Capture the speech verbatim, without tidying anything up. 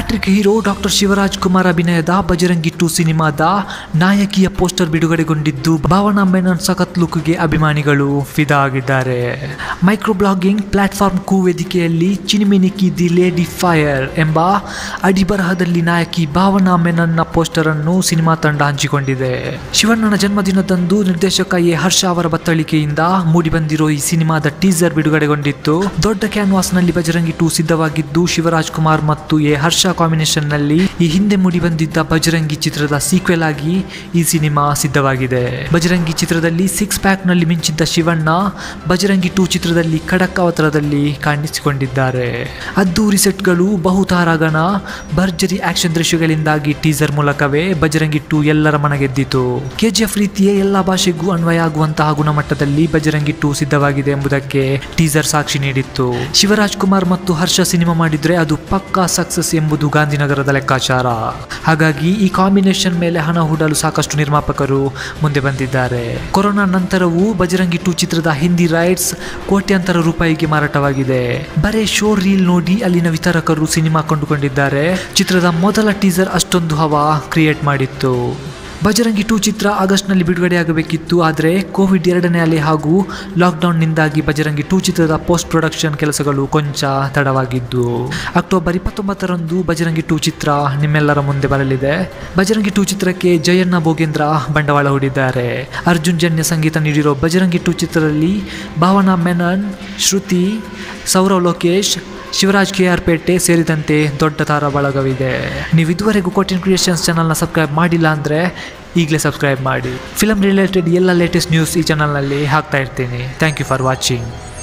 Hat trick hero doctor Shivarajkumar ಅಭಿನಯದ Bajrangi to ಸಿನಿಮಾದ ನಾಯಕಿಯ poster ಬಿಡುಗಡೆಗೊಂಡಿದ್ದು, Bhavana Menon ಸಖತ್ ಲುಕ್ಗೆ ಅಭಿಮಾನಿಗಳು ಫಿದಾ ಆಗಿದ್ದಾರೆ. ಮೈಕ್ರೋ ಬ್ಲಾಗಿಂಗ್ ಪ್ಲಾಟ್ಫಾರ್ಮ್ ಕೂ ವೇದಿಕೆಯಲ್ಲಿ ಚಿನಿಮಿನಿಕಿ ದಿ ಲೇಡಿ ಫೈರ್ ಎಂಬ ಅಡಿಬರಹದಲ್ಲಿ ನಾಯಕಿ ಭಾವನಾ ಮೇನನ್ನ ಪೋಸ್ಟರ್ ಅನ್ನು ಸಿನಿಮಾ ತಂಡ ಹಂಚಿಕೊಂಡಿದೆ. ಶಿವಣ್ಣನ ಜನ್ಮದಿನದಂದು ನಿರ್ದೇಶಕ ಎ ಹರ್ಷ ಅವರ ಬತ್ತಳಿಕೆಯಿಂದ ಮೂಡಿಬಂದಿರೋ ಈ ಸಿನಿಮಾದ ಟೀಸರ್ ಬಿಡುಗಡೆಗೊಂಡಿತ್ತು. ದೊಡ್ಡ ಕ್ಯಾನ್ವಾಸ್ ನಲ್ಲಿ ಬಜರಂಗಿ ಟು ಸಿದ್ಧವಾಗಿದ್ದು, ಶಿವರಾಜಕುಮಾರ್ ಮತ್ತು ಎ ಹರ್ಷ ಕಾಂಬಿನೇಷನ್ ನಲ್ಲಿ ಈ ಹಿಂದೆ ಮೂಡಿಬಂದಿದ್ದ ಬಜರಂಗಿ ಚಿತ್ರದ ಸೀಕ್ವೆಲ್ ಆಗಿ ಈ ಸಿನಿಮಾ ಸಿದ್ಧವಾಗಿದೆ. ಬಜರಂಗಿ ಚಿತ್ರದಲ್ಲಿ ಸಿಕ್ಸ್ ಪ್ಯಾಕ್ ನಲ್ಲಿ ಮಿಂಚಿದ್ದ ಶಿವಣ್ಣ ಬಜರಂಗಿ ಟು ಚಿತ್ರದಲ್ಲಿ ಖಡಕ್ ಅವತಾರದಲ್ಲಿ ಕಾಣಿಸಿಕೊಂಡಿದ್ದಾರೆ. ಅದ್ದೂರಿ ಸೆಟ್ಗಳು, ಬಹುತಾರಾಗಣ, ಭರ್ಜರಿ ಆಕ್ಷನ್ ದೃಶ್ಯಗಳಿಂದಾಗಿ ಟೀಸರ್ ಮೂಲಕವೇ ಬಜರಂಗಿ ಟು ಎಲ್ಲರ ಮನಗೆದ್ದಿತು. ಕೆಜಿಎಫ್ ರೀತಿಯೇ ಎಲ್ಲಾ ಭಾಷೆಗೂ ಅನ್ವಯ ಆಗುವಂತಹ ಗುಣಮಟ್ಟದಲ್ಲಿ ಬಜರಂಗಿ ಟು ಸಿದ್ಧವಾಗಿದೆ ಎಂಬುದಕ್ಕೆ ಟೀಸರ್ ಸಾಕ್ಷಿ ನೀಡಿತ್ತು. ಶಿವರಾಜಕುಮಾರ್ ಮತ್ತು ಹರ್ಷ ಸಿನಿಮಾ ಮಾಡಿದ್ರೆ ಅದು ಪಕ್ಕಾ ಸಕ್ಸಸ್ ಎಂಬುದು ಗಾಂಧಿನಗರದ ಲೆಕ್ಕಾಚಾರ. ಹಾಗಾಗಿ ಈ ಕಾಂಬಿನೇಷನ್ ಮೇಲೆ ಹಣ ಹೂಡಲು ಸಾಕಷ್ಟು ನಿರ್ಮಾಪಕರು ಮುಂದೆ ಬಂದಿದ್ದಾರೆ. ಕೊರೋನಾ ನಂತರವೂ ಬಜರಂಗಿ ಟು ಚಿತ್ರದ ಹಿಂದಿ ರೈಟ್ಸ್ ಕೋಟ್ಯಾಂತರ ರೂಪಾಯಿಗೆ ಮಾರಾಟವಾಗಿದೆ. ಬರೇ ಶೋ ರೀಲ್ ನೋಡಿ ಅಲ್ಲಿನ ವಿತರಕರು ಸಿನಿಮಾ ಕೊಂಡುಕೊಂಡಿದ್ದಾರೆ. ಚಿತ್ರದ ಮೊದಲ ಟೀಸರ್ ಅಷ್ಟೊಂದು ಹವಾ ಕ್ರಿಯೇಟ್ ಮಾಡಿತ್ತು. ಬಜರಂಗಿ ಟು ಚಿತ್ರ ಆಗಸ್ಟ್ನಲ್ಲಿ ಬಿಡುಗಡೆಯಾಗಬೇಕಿತ್ತು, ಆದರೆ ಕೋವಿಡ್ ಎರಡನೇ ಅಲೆ ಹಾಗೂ ಲಾಕ್ಡೌನ್ನಿಂದಾಗಿ ಬಜರಂಗಿ ಟು ಚಿತ್ರದ ಪೋಸ್ಟ್ ಪ್ರೊಡಕ್ಷನ್ ಕೆಲಸಗಳು ಕೊಂಚ ತಡವಾಗಿದ್ದು, ಅಕ್ಟೋಬರ್ ಇಪ್ಪತ್ತೊಂಬತ್ತರಂದು ಬಜರಂಗಿ ಟು ಚಿತ್ರ ನಿಮ್ಮೆಲ್ಲರ ಮುಂದೆ ಬರಲಿದೆ. ಬಜರಂಗಿ ಟು ಚಿತ್ರಕ್ಕೆ ಜಯಣ್ಣಾ ಭೋಗೇಂದ್ರ ಬಂಡವಾಳ ಹೂಡಿದ್ದಾರೆ. ಅರ್ಜುನ್ ಜನ್ಯ ಸಂಗೀತ ನೀಡಿರೋ ಬಜರಂಗಿ ಟು ಚಿತ್ರದಲ್ಲಿ ಭಾವನಾ ಮೇನನ್, ಶ್ರುತಿ ಸೌರವ್, ಲೋಕೇಶ್ ಶಿವರಾಜ್, ಕೆ ಆರ್ ಪೇಟೆ ಸೇರಿದಂತೆ ದೊಡ್ಡ ತಾರಾ ಬಳಗವಿದೆ. ನೀವು ಇದುವರೆಗೂ ಕೋಟಿನ್ ಕ್ರಿಯೇಷನ್ಸ್ ಚಾನಲ್ನ ಸಬ್ಸ್ಕ್ರೈಬ್ ಮಾಡಿಲ್ಲ ಅಂದರೆ ಈಗಲೇ ಸಬ್ಸ್ಕ್ರೈಬ್ ಮಾಡಿ. ಫಿಲಮ್ ರಿಲೇಟೆಡ್ ಎಲ್ಲ ಲೇಟೆಸ್ಟ್ ನ್ಯೂಸ್ ಈ ಚಾನಲ್ನಲ್ಲಿ ಹಾಕ್ತಾ ಇರ್ತೀನಿ. Thank you for watching.